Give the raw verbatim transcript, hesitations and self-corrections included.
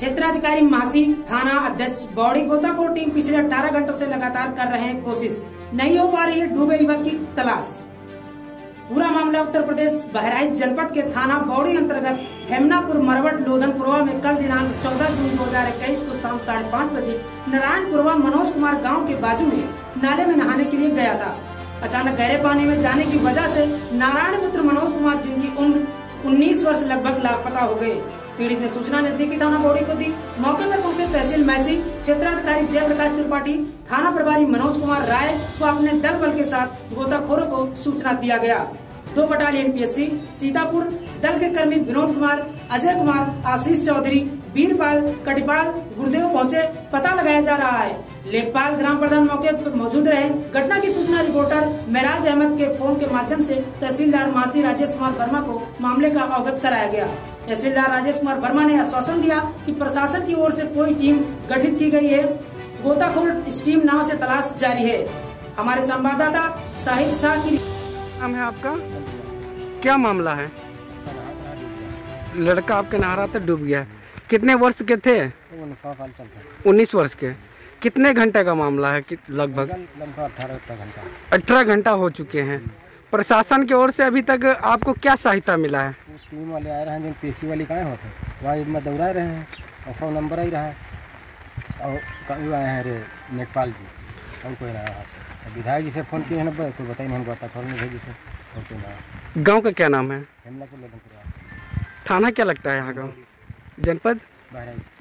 क्षेत्राधिकारी मासी थाना अध्यक्ष बौड़ी गोताखोर टीम पिछले अठारह घंटों से लगातार कर रहे हैं कोशिश, नहीं हो पा रही है डूबे युवक की तलाश। पूरा मामला उत्तर प्रदेश बहराइच जनपद के थाना बौड़ी अंतर्गत हेमनापुर मरवट लोधन पुरवा में कल दिनांक चौदह जून दो हजार इक्कीस को शाम साढ़े पाँच बजे नारायण पुरवा मनोज कुमार गाँव के बाजू में नाले में नहाने के लिए गया था। अचानक गहरे पानी में जाने की वजह से नारायण पुत्र मनोज कुमार जिनकी उम्र उन्नीस वर्ष लगभग लापता हो गए। पीड़ित ने सूचना नजदीकी थाना बौड़ी को दी। मौके पर पहुंचे तहसील मैसी क्षेत्राधिकारी जयप्रकाश त्रिपाठी, थाना प्रभारी मनोज कुमार राय को अपने दल बल के साथ गोताखोरों को सूचना दिया गया। दो बटालियन पीएससी सीतापुर दल के कर्मी विनोद कुमार, अजय कुमार, आशीष चौधरी, बीरपाल, कटिपाल, गुरुदेव पहुंचे। पता लगाया जा रहा है। लेखपाल ग्राम प्रधान मौके पर मौजूद रहे। घटना की सूचना रिपोर्टर मेराज अहमद के फोन के माध्यम से तहसीलदार मासी राजेश कुमार वर्मा को मामले का अवगत कराया गया। तहसीलदार राजेश कुमार वर्मा ने आश्वासन दिया कि प्रशासन की ओर से कोई टीम गठित की गई है। गोताखोर इस टीम नाव से तलाश जारी है। हमारे संवाददाता शाहिद शाह की। नाम है आपका, क्या मामला है? लड़का आपके नहा तक डूब गया। कितने वर्ष के थे? उन्नीस वर्ष के। कितने घंटे का मामला है? लगभग अठारह घंटा हो चुके हैं। प्रशासन की ओर से अभी तक आपको क्या सहायता मिला है? टीम वाले आ रहे हैं, पेशी वाले कहाँ होते वहाँ दौड़ा रहे हैं और फोन नंबर आई रहा है और कभी आए हैं रे नेपाल जी और कोई रहा है। विधायक जी से फोन किए नंबर तो बताइए हम गोताखोर में भेजी थे। गाँव का क्या नाम है? थाना क्या लगता है यहाँ का जनपद?